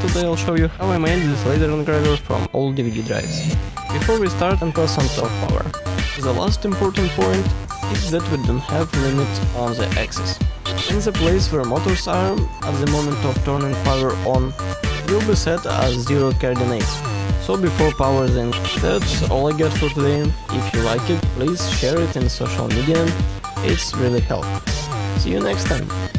and today I'll show you how I made this laser engraver from old DVD drives. Before we start, until some top power. The last important point is that we don't have limit on the axis. In the place where motors are, at the moment of turning power on, it will be set as 0 coordinates. So before power then, that's all I got for today. If you like it, please share it in social media, it's really helpful. See you next time!